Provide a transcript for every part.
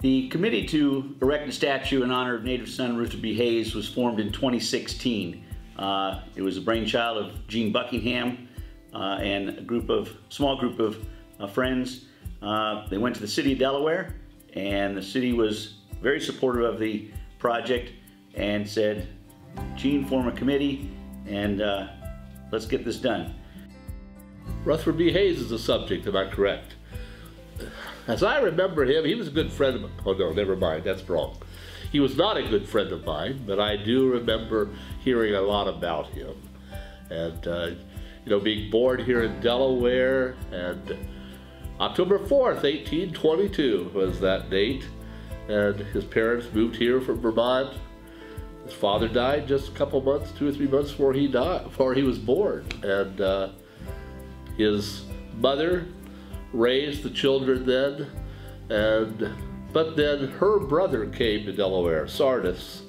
The committee to erect a statue in honor of native son Rutherford B. Hayes was formed in 2016. It was a brainchild of Gene Buckingham and a small group of friends. They went to the city of Delaware, and the city was very supportive of the project and said, Gene, form a committee and let's get this done. Rutherford B. Hayes is the subject, am I correct? As I remember him, he was a good friend of mine. Oh no, never mind, that's wrong. He was not a good friend of mine, but I do remember hearing a lot about him. And, you know, being born here in Delaware, and October 4th, 1822 was that date. And his parents moved here from Vermont. His father died just a couple months, 2 or 3 months before he died, before he was born. And his mother raised the children then, but then her brother came to Delaware, Sardis,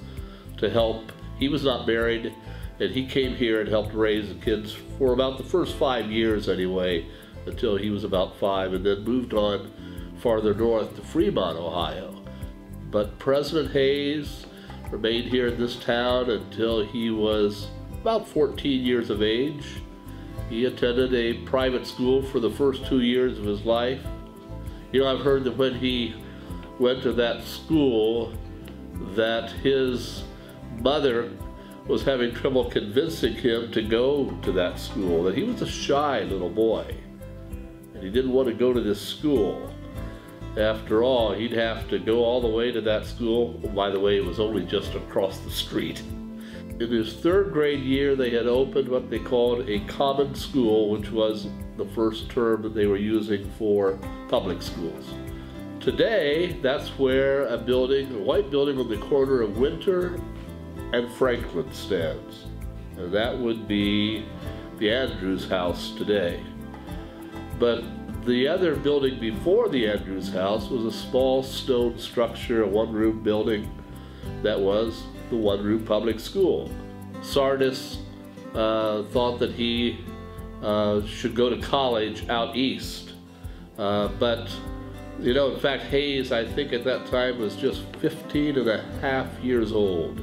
to help. He was not married, and he came here and helped raise the kids for about the first 5 years anyway, until he was about 5, and then moved on farther north to Fremont, Ohio. But President Hayes remained here in this town until he was about 14 years of age. He attended a private school for the first 2 years of his life. You know, I've heard that when he went to that school, that his mother was having trouble convincing him to go to that school, that he was a shy little boy, and he didn't want to go to this school. After all, he'd have to go all the way to that school. Oh, by the way, it was only just across the street. In his third grade year, they had opened what they called a common school, which was the first term that they were using for public schools. Today, that's where a building, a white building on the corner of Winter and Franklin stands. And that would be the Andrews House today. But the other building before the Andrews House was a small stone structure, a one-room building that was the one-room public school. Sardis thought that he should go to college out east, but you know, in fact, Hayes, I think at that time, was just 15 and a half years old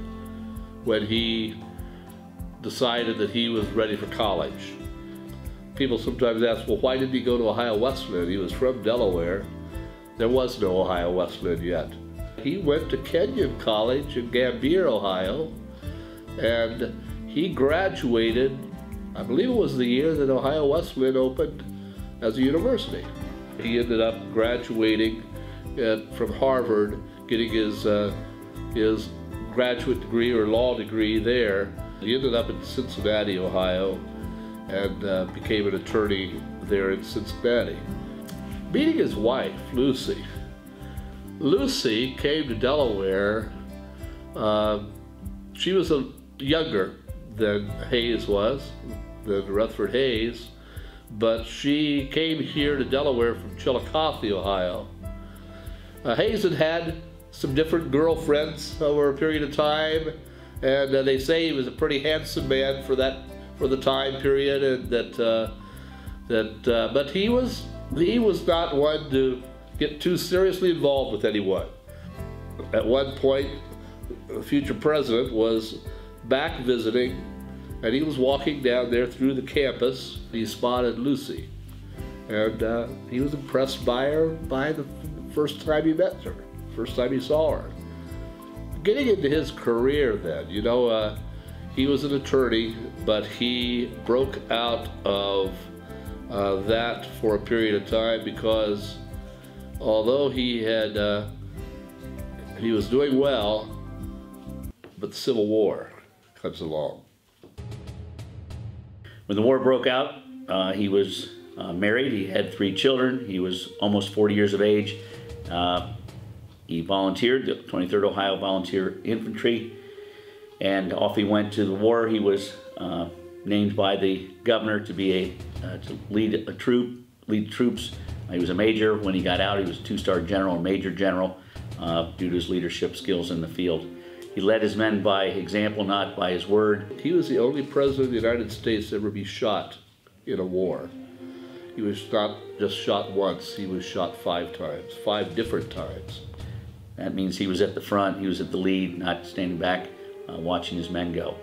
when he decided that he was ready for college. People sometimes ask, well, why didn't he go to Ohio Wesleyan? He was from Delaware. There was no Ohio Wesleyan yet. He went to Kenyon College in Gambier, Ohio, and he graduated, I believe it was the year that Ohio Wesleyan opened as a university. He ended up graduating from Harvard, getting his graduate degree or law degree there. He ended up in Cincinnati, Ohio, and became an attorney there in Cincinnati. Meeting his wife, Lucy. Lucy came to Delaware. She was younger than Hayes was, than Rutherford Hayes, but she came here to Delaware from Chillicothe, Ohio. Hayes had some different girlfriends over a period of time, and they say he was a pretty handsome man for the time period, and but he was not one to get too seriously involved with anyone. At one point, the future president was back visiting, and he was walking down there through the campus. He spotted Lucy, and he was impressed by her by the first time he met her, first time he saw her. Getting into his career then, you know, he was an attorney, but he broke out of that for a period of time because although he was doing well, but the Civil War comes along. When the war broke out, he was married. He had 3 children. He was almost 40 years of age. He volunteered, the 23rd Ohio Volunteer Infantry, and off he went to the war. He was named by the governor to be a to lead a troop, lead troops. He was a major. When he got out, he was a 2-star general, and major general, due to his leadership skills in the field. He led his men by example, not by his word. He was the only president of the United States to ever be shot in a war. He was not just shot once, he was shot 5 times, 5 different times. That means he was at the front, he was at the lead, not standing back, watching his men go.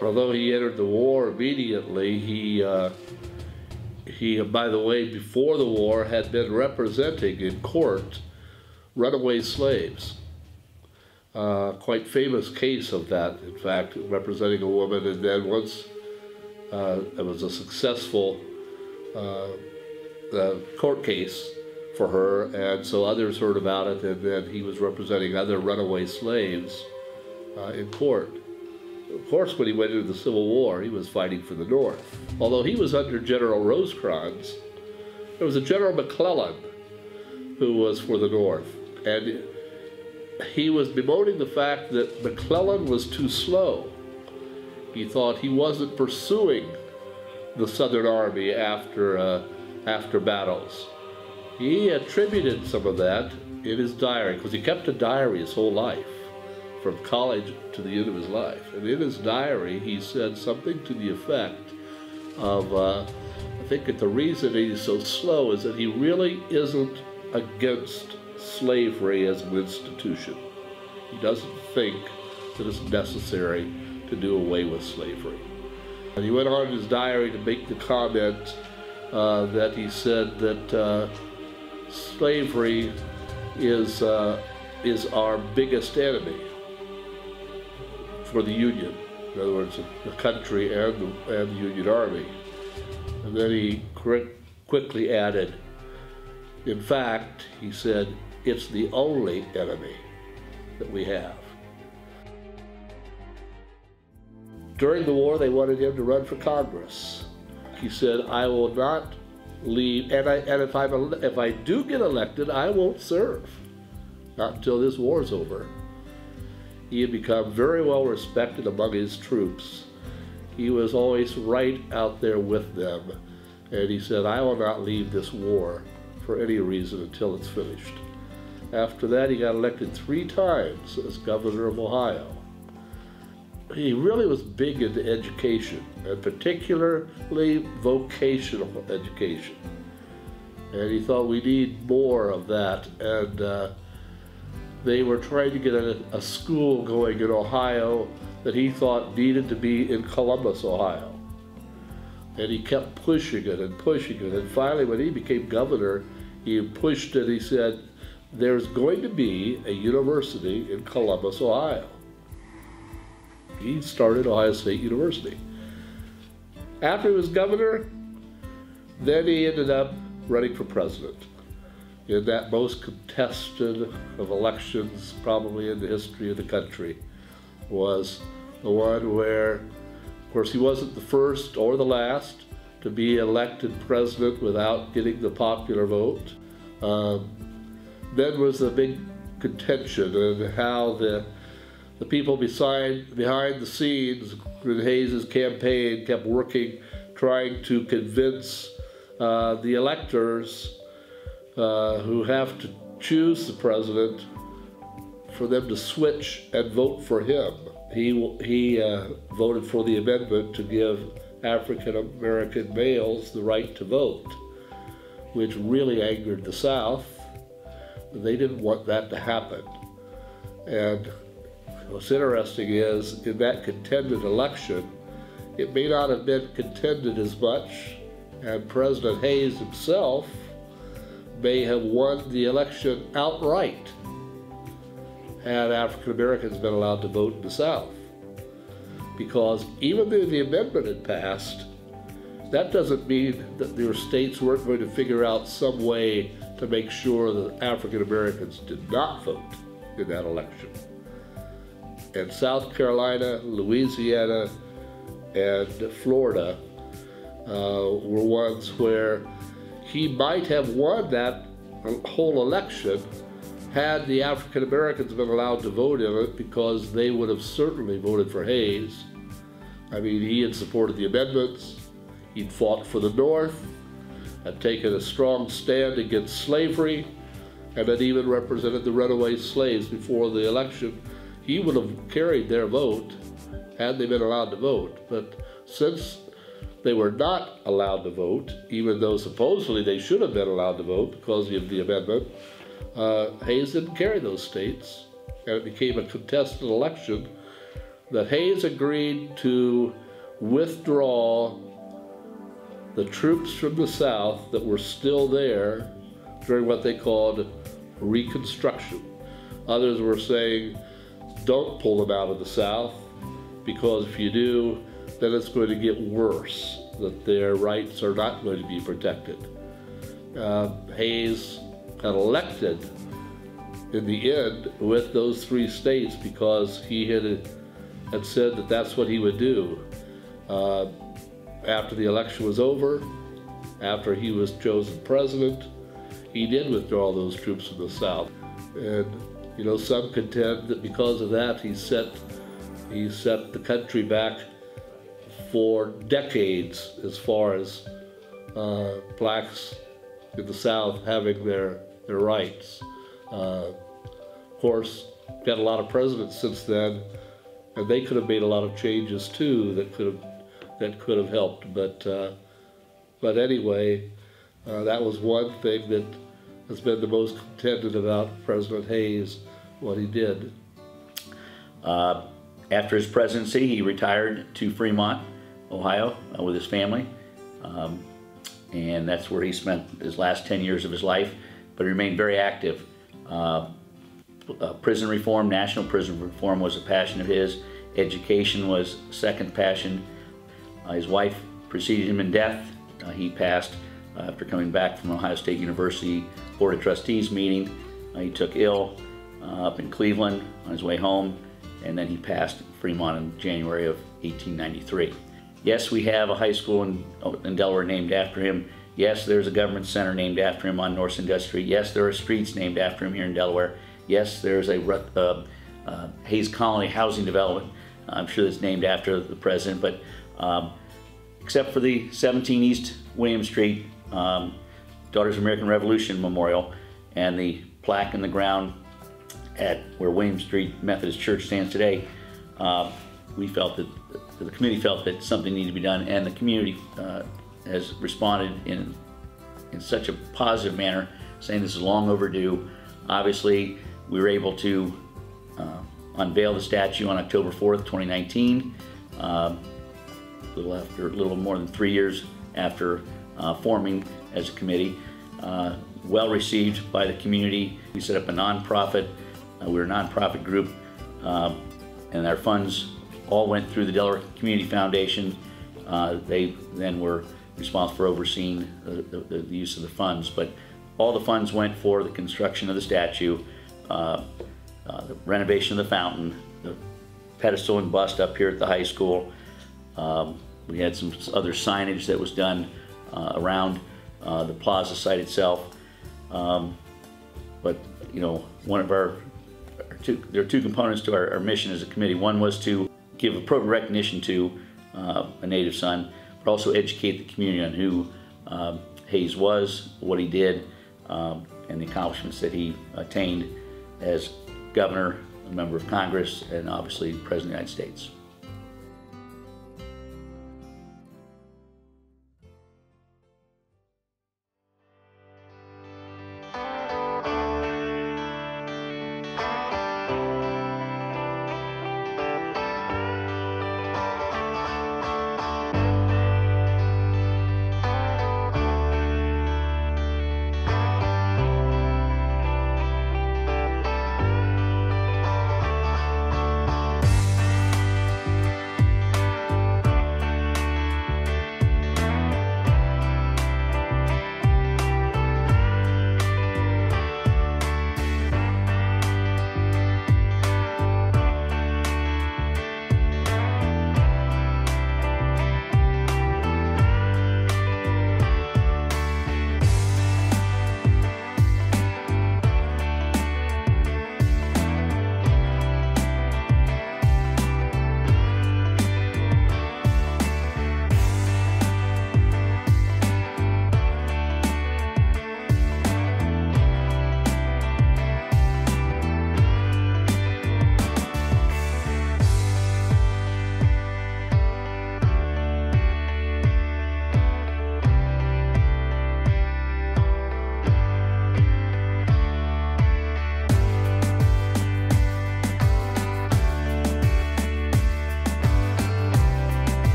Although he entered the war immediately, he, by the way, before the war, had been representing in court runaway slaves. Quite famous case of that, in fact, representing a woman, and then once it was a successful court case for her, and so others heard about it, and then he was representing other runaway slaves in court. Of course, when he went into the Civil War, he was fighting for the North. Although he was under General Rosecrans, there was a General McClellan who was for the North, and he was bemoaning the fact that McClellan was too slow. He thought he wasn't pursuing the Southern Army after battles. He attributed some of that in his diary, because he kept a diary his whole life, from college to the end of his life. And in his diary, he said something to the effect of, I think that the reason he's so slow is that he really isn't against slavery as an institution. He doesn't think that it's necessary to do away with slavery. And he went on in his diary to make the comment that he said that slavery is our biggest enemy for the Union. In other words, the country and the Union Army. And then he quickly added, in fact, he said, it's the only enemy that we have. During the war, they wanted him to run for Congress. He said, I will not leave, and if I do get elected, I won't serve, not until this war's over. He had become very well respected among his troops. He was always right out there with them. And he said, I will not leave this war for any reason until it's finished. After that, he got elected 3 times as governor of Ohio. He really was big into education, and particularly vocational education. And he thought we need more of that. And they were trying to get a school going in Ohio that he thought needed to be in Columbus, Ohio. And he kept pushing it and pushing it. And finally, when he became governor, he pushed it. He said, there's going to be a university in Columbus, Ohio. He started Ohio State University. After he was governor, then he ended up running for president in that most contested of elections probably in the history of the country, was the one where, of course, he wasn't the first or the last to be elected president without getting the popular vote. Then was the big contention and how the people behind the scenes in Hayes' campaign kept working, trying to convince the electors who have to choose the president for them to switch and vote for him. He voted for the amendment to give African American males the right to vote, which really angered the South. They didn't want that to happen. And what's interesting is, in that contended election, it may not have been contended as much, and President Hayes himself may have won the election outright had African Americans been allowed to vote in the South. Because even though the amendment had passed, that doesn't mean that their states weren't going to figure out some way to make sure that African Americans did not vote in that election. And South Carolina, Louisiana, and Florida were ones where he might have won that whole election had the African Americans been allowed to vote in it, because they would have certainly voted for Hayes. I mean, he had supported the amendments, he'd fought for the North, had taken a strong stand against slavery, and had even represented the runaway slaves before the election. He would have carried their vote had they been allowed to vote. But since they were not allowed to vote, even though supposedly they should have been allowed to vote because of the amendment, Hayes didn't carry those states, and it became a contested election that Hayes agreed to withdraw the troops from the South that were still there during what they called Reconstruction. Others were saying, don't pull them out of the South, because if you do, then it's going to get worse, that their rights are not going to be protected. Hayes got elected in the end with those three states because he had said that that's what he would do. After the election was over, after he was chosen president, he did withdraw those troops from the South. And, you know, some contend that because of that he set the country back for decades as far as blacks in the South having their rights. Of course, we've had a lot of presidents since then, and they could have made a lot of changes too that could have helped. But anyway, that was one thing that has been the most contended about President Hayes, what he did. After his presidency, he retired to Fremont, Ohio, with his family. And that's where he spent his last 10 years of his life, but he remained very active. Prison reform, national prison reform, was a passion of his. Education was a second passion. His wife preceded him in death. He passed after coming back from Ohio State University Board of Trustees meeting. He took ill up in Cleveland on his way home, and then he passed in Fremont in January of 1893. Yes, we have a high school in Delaware named after him. Yes, there's a government center named after him on North Industry. Yes, there are streets named after him here in Delaware. Yes, there's a Hayes Colony housing development. I'm sure that's named after the president, but except for the 17 East William Street Daughters of American Revolution Memorial and the plaque in the ground at where William Street Methodist Church stands today, we felt that the committee felt that something needed to be done, and the community has responded in such a positive manner, saying this is long overdue. Obviously, we were able to unveil the statue on October 4th, 2019, a little more than 3 years after forming as a committee. Well received by the community. We set up a nonprofit. We're a nonprofit group, and our funds all went through the Delaware Community Foundation. They then were responsible for overseeing the use of the funds, but all the funds went for the construction of the statue, the renovation of the fountain, the pedestal and bust up here at the high school. We had some other signage that was done around the plaza site itself. But you know, one of there are two components to our mission as a committee. One was to give appropriate recognition to a native son, but also educate the community on who Hayes was, what he did, and the accomplishments that he attained as governor, a member of Congress, and obviously President of the United States.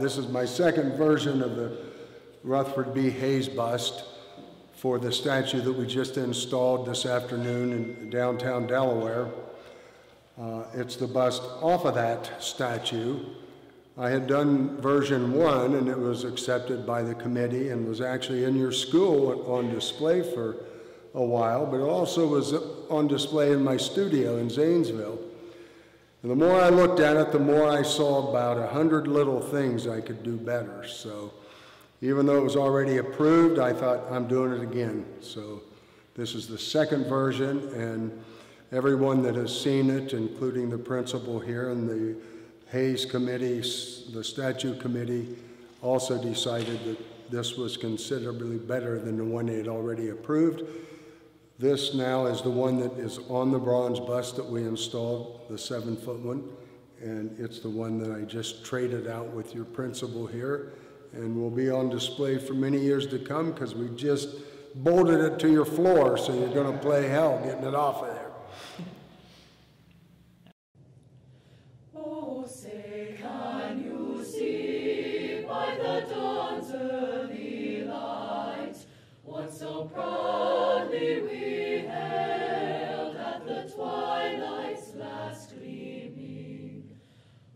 This is my second version of the Rutherford B. Hayes bust for the statue that we just installed this afternoon in downtown Delaware. It's the bust off of that statue. I had done version one, and it was accepted by the committee and was actually in your school on display for a while, but it also was on display in my studio in Zanesville. And the more I looked at it, the more I saw about 100 little things I could do better. So even though it was already approved, I thought, I'm doing it again. So this is the second version, and everyone that has seen it, including the principal here and the Hayes Committee, the Statue Committee, also decided that this was considerably better than the one they had already approved. This now is the one that is on the bronze bust that we installed, the 7-foot one, and it's the one that I just traded out with your principal here, and will be on display for many years to come because we just bolted it to your floor, so you're going to play hell getting it off of there. Oh, say can you see by the dawn's early light what so proudly we hailed at the twilight's last gleaming,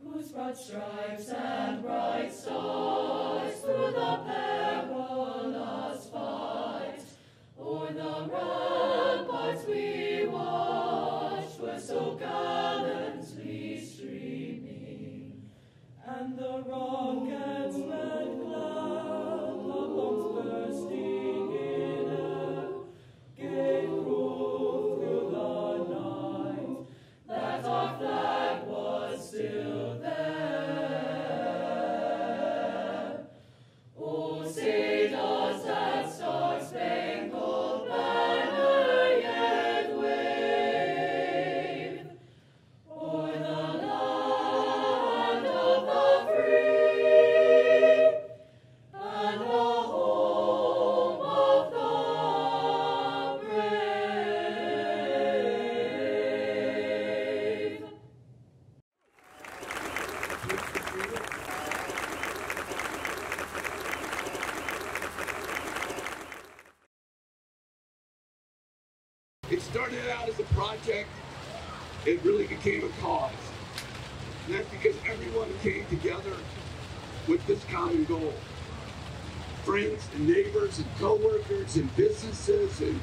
whose broad stripes and bright stars through the perilous fight o'er the ramparts we watched were so gallantly streaming, and the rocket's red cloud, the bombs bursting in air, gave proof through the night that our flag was still there. Oh, see does that star-spangled banner yet wave o'er the land of the free and the home of the brave? It started out as a project, it really became a cause. And that's because everyone came together with this common goal. Friends and neighbors and co-workers and businesses and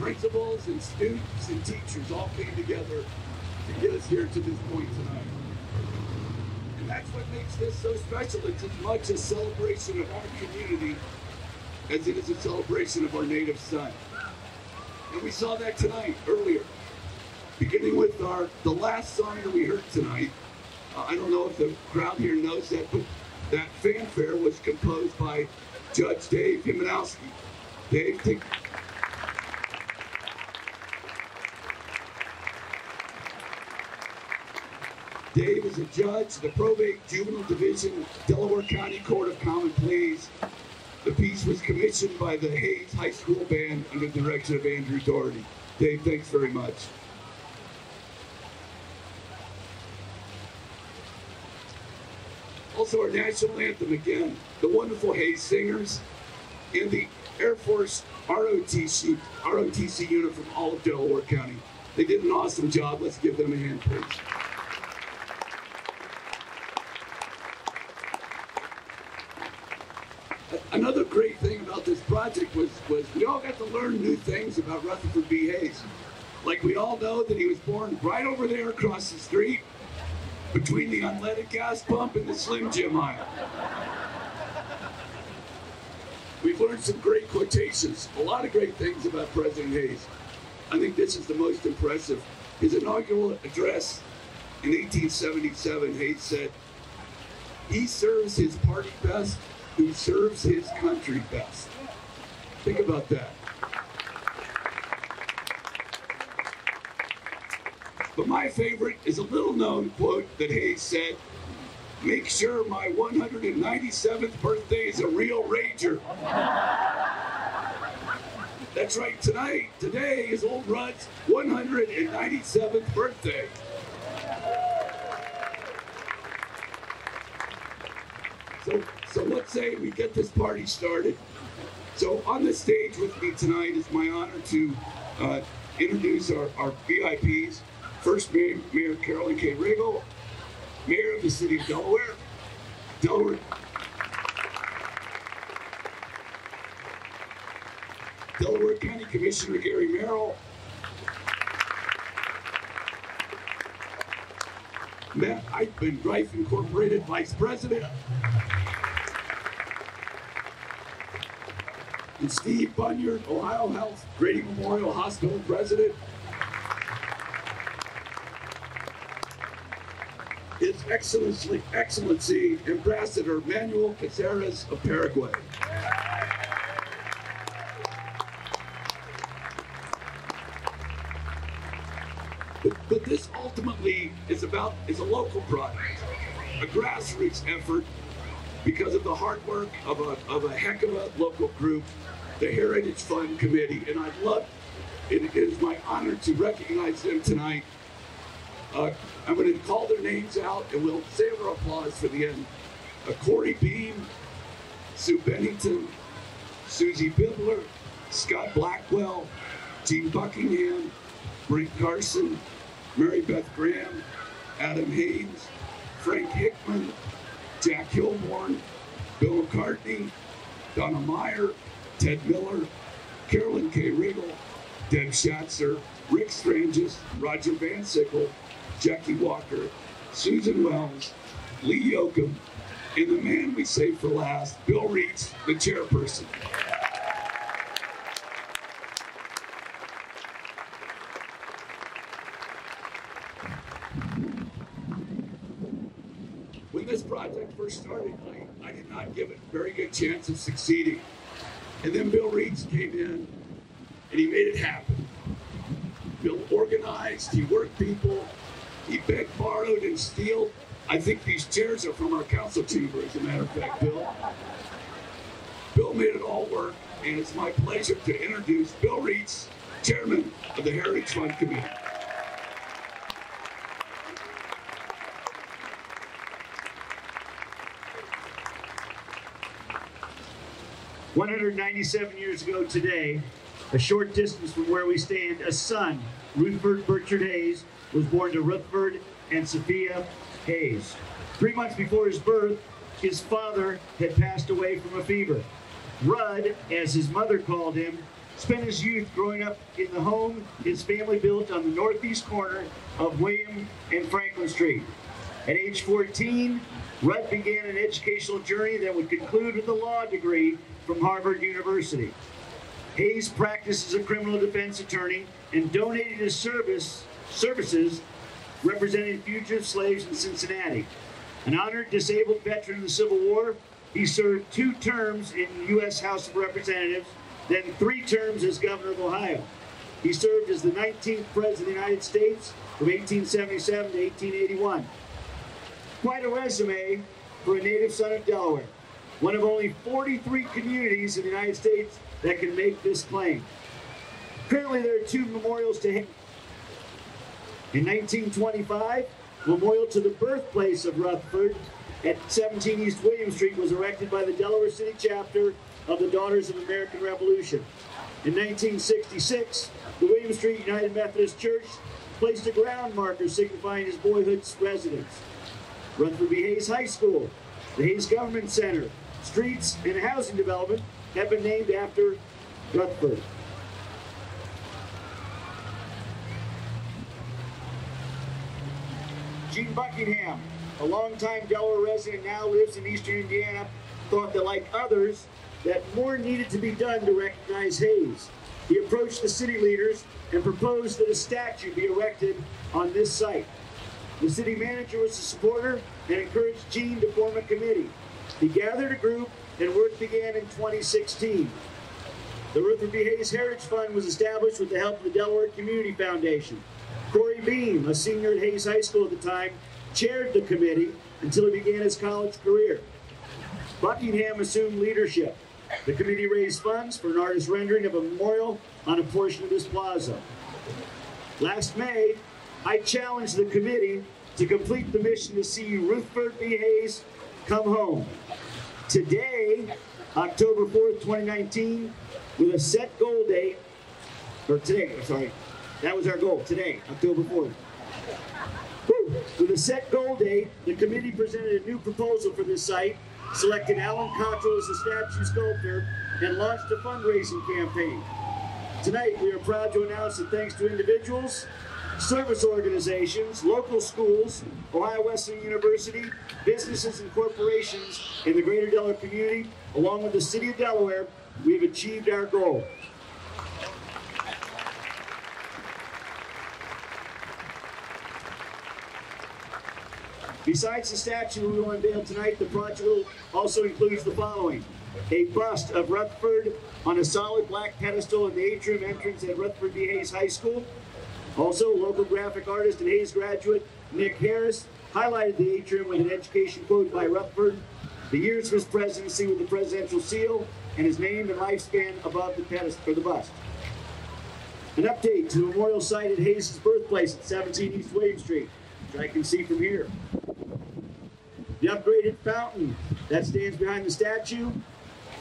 principals and students and teachers all came together to get us here to this point tonight. And that's what makes this so special. It's as much a celebration of our community as it is a celebration of our native son. And we saw that tonight, earlier, beginning with the last song that we heard tonight. I don't know if the crowd here knows that, but that fanfare was composed by Judge Dave Himanowski. Dave, take... Dave is a judge, the probate juvenile division, Delaware County Court of Common Pleas. The piece was commissioned by the Hayes High School Band under the direction of Andrew Dougherty. Dave, thanks very much. Also our national anthem again, the wonderful Hayes Singers and the Air Force ROTC unit from all of Delaware County. They did an awesome job. Let's give them a hand, please. Another great thing about this project was we all got to learn new things about Rutherford B. Hayes. Like we all know that he was born right over there across the street between the unleaded gas pump and the Slim Jim aisle. We've learned some great quotations, a lot of great things about President Hayes. I think this is the most impressive. His inaugural address in 1877, Hayes said, "He serves his party best who serves his country best." Think about that. But my favorite is a little known quote that Hayes said, "Make sure my 197th birthday is a real rager." That's right, tonight, today is old Rudd's 197th birthday. So let's say we get this party started. So on the stage with me tonight is my honor to introduce our VIPs. First, Mayor Carolyn K. Riegel, Mayor of the City of Delaware, Delaware County Commissioner Gary Merrill, Matt Eichmann, Greif Incorporated Vice President, and Steve Bunyard, Ohio Health, Grady Memorial Hospital President. His Excellency Ambassador Manuel Caceres of Paraguay. But this ultimately is a local product, a grassroots effort, because of the hard work of a heck of a local group, the Heritage Fund Committee, and it is my honor to recognize them tonight. I'm going to call their names out, and we'll save our applause for the end. Corey Beam, Sue Bennington, Susie Bibler, Scott Blackwell, Gene Buckingham, Brent Carson, Mary Beth Graham, Adam Haynes, Frank Hickman, Jack Hilborn, Bill McCartney, Donna Meyer, Ted Miller, Carolyn K. Riegel, Deb Schatzer, Rick Strangis, Roger Van Sickle, Jackie Walker, Susan Wells, Lee Yoakum, and the man we saved for last, Bill Reeds, the chairperson. When this project first started, I did not give it a very good chance of succeeding. And then Bill Reeds came in, and he made it happen. Bill organized, he worked people, he begged, borrowed, and steal. I think these chairs are from our council chamber, as a matter of fact, Bill. Bill made it all work, and it's my pleasure to introduce Bill Reeds, Chairman of the Heritage Fund Committee. "197 years ago today, a short distance from where we stand, a son, Rutherford Birchard Hayes, was born to Rutherford and Sophia Hayes. 3 months before his birth, his father had passed away from a fever. Rudd, as his mother called him, spent his youth growing up in the home his family built on the northeast corner of William and Franklin Street. At age 14, Rudd began an educational journey that would conclude with a law degree from Harvard University. Hayes practiced as a criminal defense attorney and donated his services representing fugitive slaves in Cincinnati. An honored disabled veteran of the Civil War, he served 2 terms in the U.S. House of Representatives, then 3 terms as governor of Ohio. He served as the 19th President of the United States from 1877 to 1881. Quite a resume for a native son of Delaware, one of only 43 communities in the United States that can make this claim. Currently, there are 2 memorials to him. In 1925, a memorial to the birthplace of Rutherford at 17 East William Street was erected by the Delaware City chapter of the Daughters of the American Revolution. In 1966, the William Street United Methodist Church placed a ground marker signifying his boyhood's residence. Rutherford B. Hayes High School, the Hayes Government Center, streets, and housing development have been named after Rutherford. Gene Buckingham, a longtime Delaware resident, now lives in eastern Indiana, thought that, like others, that more needed to be done to recognize Hayes. He approached the city leaders and proposed that a statue be erected on this site. The city manager was a supporter and encouraged Gene to form a committee. He gathered a group, and work began in 2016. The Rutherford B. Hayes Heritage Fund was established with the help of the Delaware Community Foundation. Corey Beam, a senior at Hayes High School at the time, chaired the committee until he began his college career. Buckingham assumed leadership. The committee raised funds for an artist's rendering of a memorial on a portion of this plaza. Last May, I challenged the committee to complete the mission to see Rutherford B. Hayes come home. today, October 4th, 2019, with a set goal date, or today, I'm sorry, that was our goal, today, October 4th. With a set goal date, the committee presented a new proposal for this site, selected Alan Cottrell as the statue sculptor, and launched a fundraising campaign. Tonight, we are proud to announce that thanks to individuals, service organizations, local schools, Ohio Wesleyan University, businesses and corporations in the greater Delaware community, along with the city of Delaware, we have achieved our goal. Besides the statue we will unveil tonight, the project also includes the following: a bust of Rutherford on a solid black pedestal in the atrium entrance at Rutherford B. Hayes High School. Also, local graphic artist and Hayes graduate Nick Harris highlighted the atrium with an education quote by Rutherford, the years of his presidency with the presidential seal, and his name and lifespan above the pedestal for the bust. An update to the memorial site at Hayes' birthplace at 17 East William Street, which I can see from here. The upgraded fountain that stands behind the statue.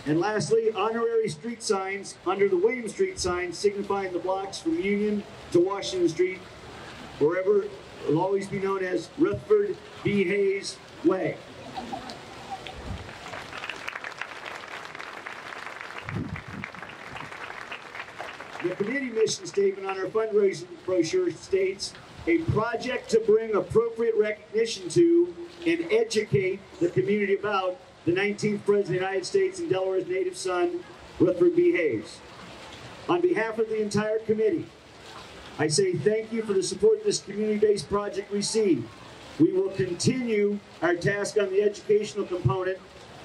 And lastly, honorary street signs under the William Street sign signifying the blocks from Union to Washington Street, wherever will always be known as Rutherford B. Hayes Way. The committee mission statement on our fundraising brochure states, a project to bring appropriate recognition to and educate the community about the 19th President of the United States and Delaware's native son, Rutherford B. Hayes. On behalf of the entire committee, I say thank you for the support this community-based project received. We will continue our task on the educational component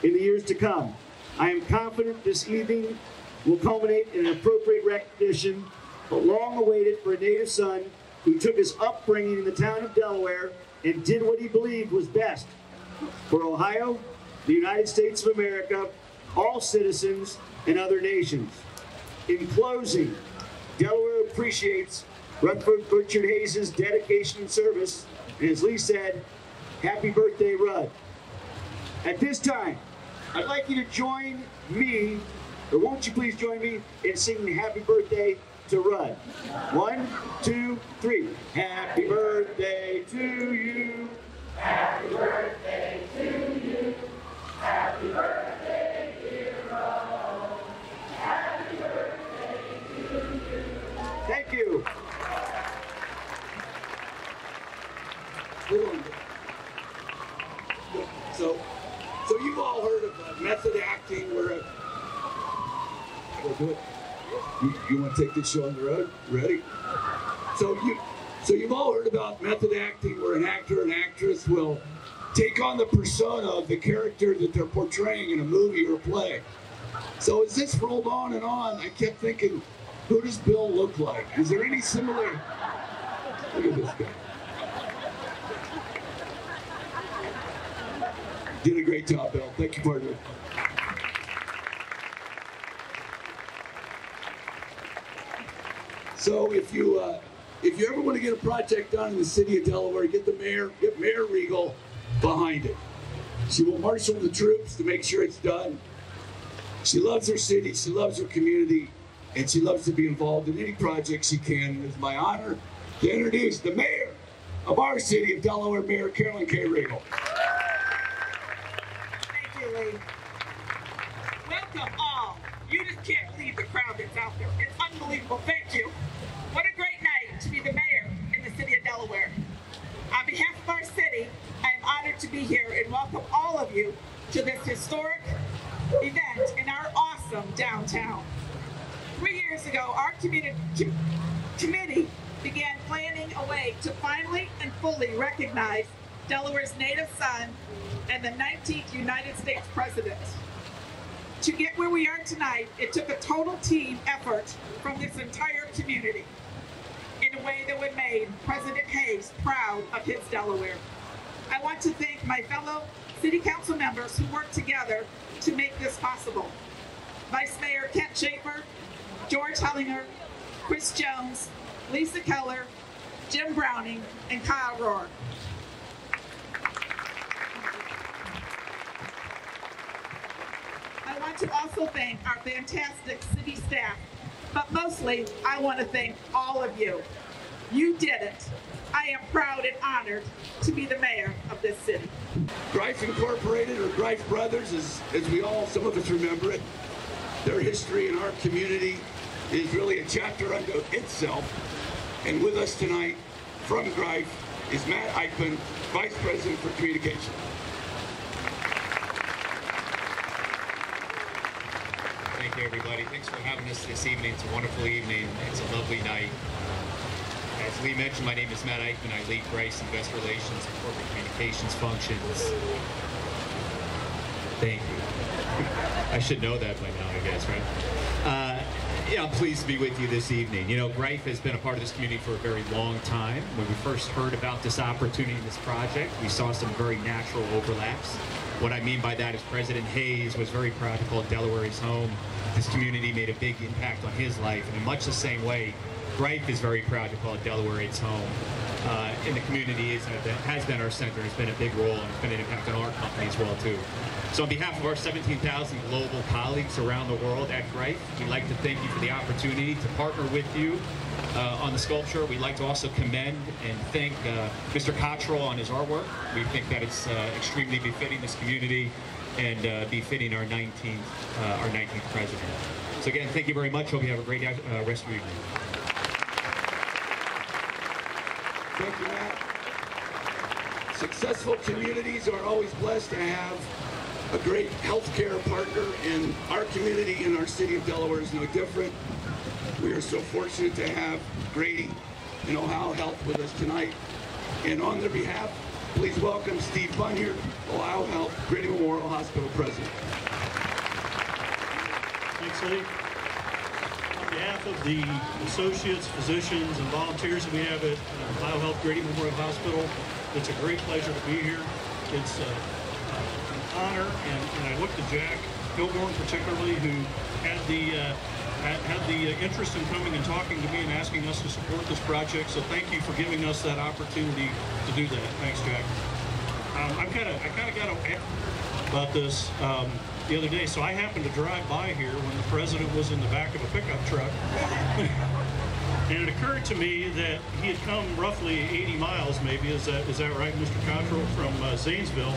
in the years to come. I am confident this evening will culminate in an appropriate recognition, but long awaited for a native son who took his upbringing in the town of Delaware and did what he believed was best for Ohio, the United States of America, all citizens, and other nations. In closing, Delaware appreciates Rutherford Birchard Hayes' dedication and service, and as Lee said, happy birthday, Rudd. At this time, I'd like you to join me, or won't you please join me in singing happy birthday to Rudd. 1, 2, 3. Happy birthday to you. Happy birthday to you. Happy birthday, dear Rudd. Happy birthday to you. Thank you. So you've all heard of method acting, where you want to take this show on the road? Ready? So you've all heard about method acting, where an actor or an actress will take on the persona of the character that they're portraying in a movie or a play. So as this rolled on and on, I kept thinking, who does Bill look like? Is there any similar? Look at this guy. Did a great job, Bill. Thank you, partner. So if you ever want to get a project done in the city of Delaware, get Mayor Riegel behind it. She will marshal the troops to make sure it's done. She loves her city, she loves her community, and she loves to be involved in any project she can. It's my honor to introduce the mayor of our city of Delaware, Mayor Carolyn K. Riegel. Thank you, Lee. Welcome all. You just can't leave the crowd that's out there. It's unbelievable. Thank you. What a great night to be the mayor in the city of Delaware. On behalf of our city, I am honored to be here and welcome all of you to this historic event in our awesome downtown. 3 years ago, our committee began planning a way to finally and fully recognize Delaware's native son and the 19th United States President. To get where we are tonight, it took a total team effort from this entire community in a way that would make President Hayes proud of his Delaware. I want to thank my fellow city council members who worked together to make this possible. Vice Mayor Kent Schaefer, George Hellinger, Chris Jones, Lisa Keller, Jim Browning, and Kyle Rohr. to also thank our fantastic city staff, but mostly I want to thank all of you. You did it. I am proud and honored to be the mayor of this city. Greif Incorporated, or Greif Brothers, as we all, some of us remember it, their history in our community is really a chapter unto itself. And with us tonight from Greif is Matt Eichmann, Vice President for Communication. Thank you, everybody. Thanks for having us this evening. It's a wonderful evening. It's a lovely night. As Lee mentioned, my name is Matt Eichmann. I lead Greif's Investor Relations and Corporate Communications functions. Thank you. I should know that by now, I guess, right? Yeah, I'm pleased to be with you this evening. You know, Greif has been a part of this community for a very long time. When we first heard about this opportunity and this project, we saw some very natural overlaps. What I mean by that is President Hayes was very proud to call Delaware his home. This community made a big impact on his life, and in much the same way, Greif is very proud to call Delaware its home. And the community has been our center, it's been a big role, and it's been an impact on our company as well, too. So on behalf of our 17,000 global colleagues around the world at Greif, we'd like to thank you for the opportunity to partner with you on the sculpture. We'd like to also commend and thank Mr. Cottrell on his artwork. We think that it's extremely befitting this community and befitting our 19th president. So again, thank you very much. Hope you have a great rest of your evening. Thank you, Matt. Successful communities are always blessed to have a great healthcare partner, and our community in our city of Delaware is no different. We are so fortunate to have Grady and Ohio Health with us tonight. And on their behalf, please welcome Steve Bunyard, Ohio Health, Grady Memorial Hospital President. Thanks, Lee. On behalf of the associates, physicians, and volunteers that we have at Ohio Health Grady Memorial Hospital, it's a great pleasure to be here. It's an honor, and I look to Jack Hilborn particularly, who had the interest in coming and talking to me and asking us to support this project. So thank you for giving us that opportunity to do that. Thanks, Jack. I kind of got an act about this the other day. So I happened to drive by here when the president was in the back of a pickup truck. And it occurred to me that he had come roughly 80 miles, maybe, is that right, Mr. Cottrell, from Zanesville?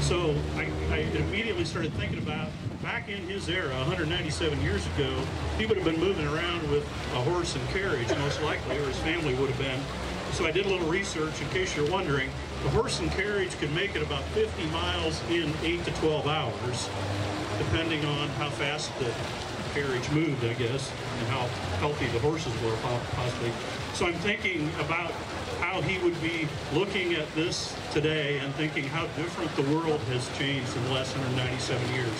So I immediately started thinking about back in his era, 197 years ago, he would have been moving around with a horse and carriage, most likely, or his family would have been. So I did a little research, in case you're wondering. The horse and carriage could make it about 50 miles in 8 to 12 hours, depending on how fast the carriage moved, I guess, and how healthy the horses were, possibly. So I'm thinking about how he would be looking at this today and thinking how different the world has changed in the last 197 years.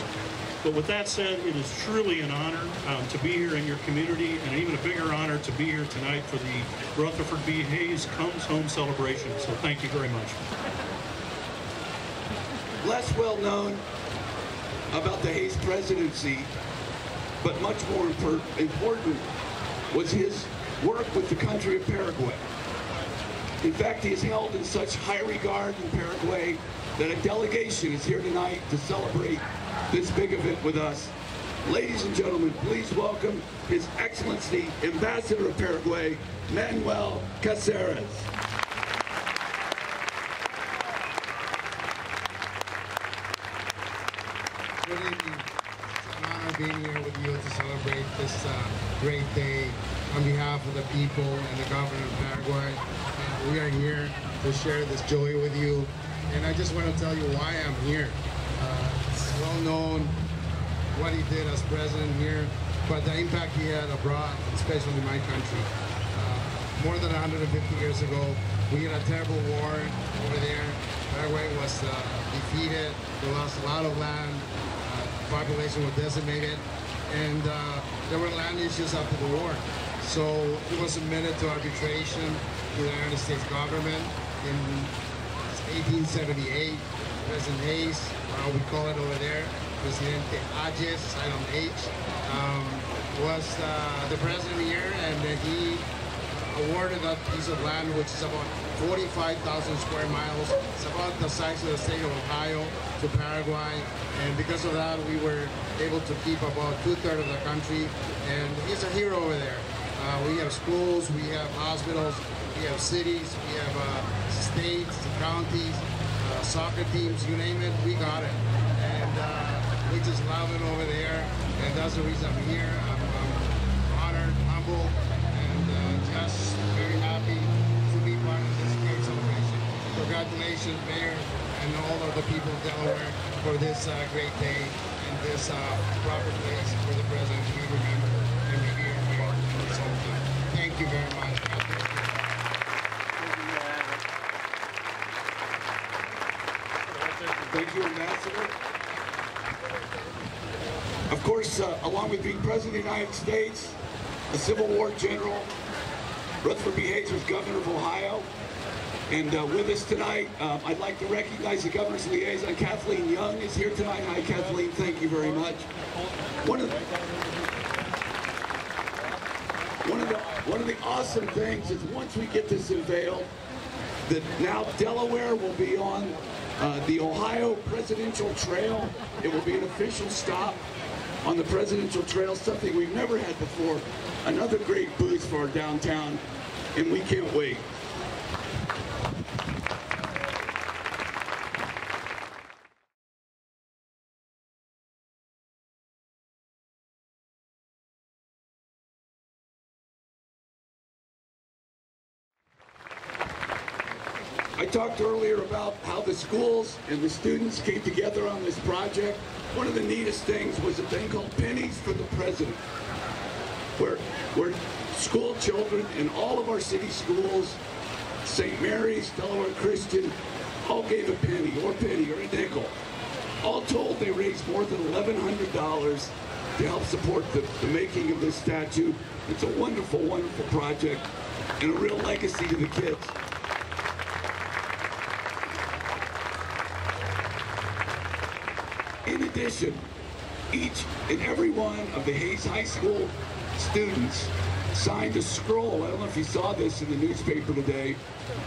But with that said, it is truly an honor to be here in your community, and even a bigger honor to be here tonight for the Rutherford B. Hayes Comes Home celebration. So thank you very much. Less well known about the Hayes presidency, but much more important was his work with the country of Paraguay. In fact, he is held in such high regard in Paraguay that a delegation is here tonight to celebrate this big event with us. Ladies and gentlemen, please welcome His Excellency, Ambassador of Paraguay, Manuel Caceres. Good evening. It's an honor being here with you to celebrate this great day on behalf of the people and the government of Paraguay. We are here to share this joy with you, and I just want to tell you why I'm here. Well known what he did as president here, but the impact he had abroad, especially in my country. More than 150 years ago, we had a terrible war over there. Paraguay was defeated. They lost a lot of land. Population was decimated, and there were land issues after the war. So it was submitted to arbitration to the United States government in 1878. President Hayes, we call it over there, Presidente Hayes, I don't H, was the president here, and he awarded that piece of land, which is about 45,000 square miles. It's about the size of the state of Ohio to Paraguay. And because of that, we were able to keep about two-thirds of the country. And he's a hero over there. We have schools, we have hospitals, we have cities, we have states, counties, soccer teams, you name it, we got it. And we just love it over there. And that's the reason I'm here. I'm honored, humbled, and just very happy to be part of this great celebration. Congratulations, Mayor, and all of the people of Delaware for this great day and this proper place for the president to be remembered and be here for so long. Thank you very much. Thank you, Ambassador. Of course, along with being President of the United States, a Civil War general, Rutherford B. Hayes was Governor of Ohio. And with us tonight, I'd like to recognize the Governor's liaison, Kathleen Young, is here tonight. Hi, Kathleen. Thank you very much. One of the awesome things is once we get this unveiled, that now Delaware will be on the Ohio Presidential Trail. It will be an official stop on the Presidential Trail, something we've never had before. Another great boost for our downtown, and we can't wait. I talked earlier about how the schools and the students came together on this project. One of the neatest things was a thing called Pennies for the President, where school children in all of our city schools, St. Mary's, Delaware Christian, all gave a penny or a nickel. All told, they raised more than $1,100 to help support the making of this statue. It's a wonderful, wonderful project and a real legacy to the kids. In addition, each and every one of the Hayes High School students signed a scroll. I don't know if you saw this in the newspaper today.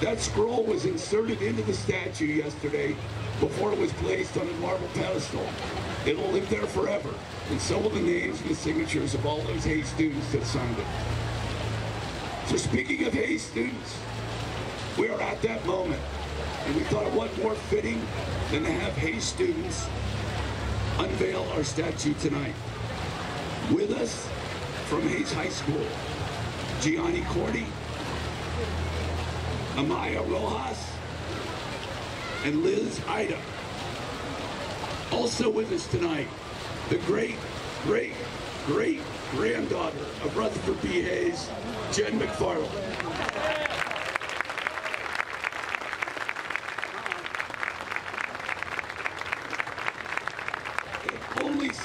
That scroll was inserted into the statue yesterday before it was placed on a marble pedestal. It'll live there forever, and so will the names and the signatures of all those Hayes students that signed it. So speaking of Hayes students, we are at that moment, and we thought what more fitting than to have Hayes students unveil our statue tonight. With us from Hayes High School, Gianni Cordy, Amaya Rojas, and Liz Ida. Also with us tonight, the great, great, great granddaughter of Rutherford B. Hayes, Jen McFarland.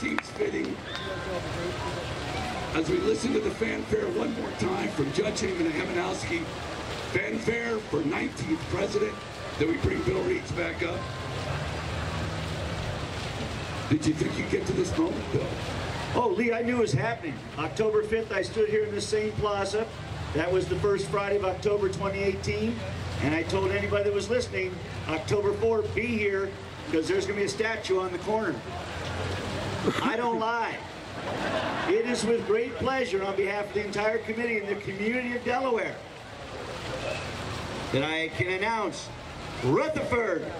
Seems fitting as we listen to the fanfare one more time from Judge Himanowski. Fanfare for 19th President. Then we bring Bill Reeds back up. Did you think you'd get to this moment, Bill? Oh, Lee, I knew it was happening. October 5th, I stood here in this same plaza. That was the first Friday of October 2018. And I told anybody that was listening, October 4th, be here, because there's going to be a statue on the corner. I don't lie. It is with great pleasure on behalf of the entire committee and the community of Delaware that I can announce Rutherford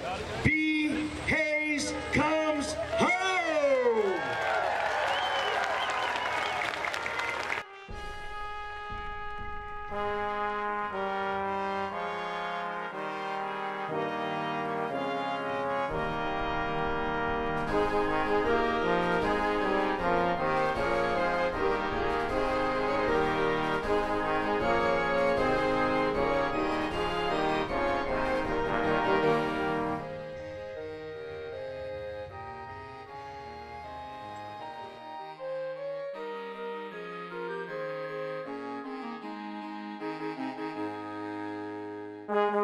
B. Hayes comes home!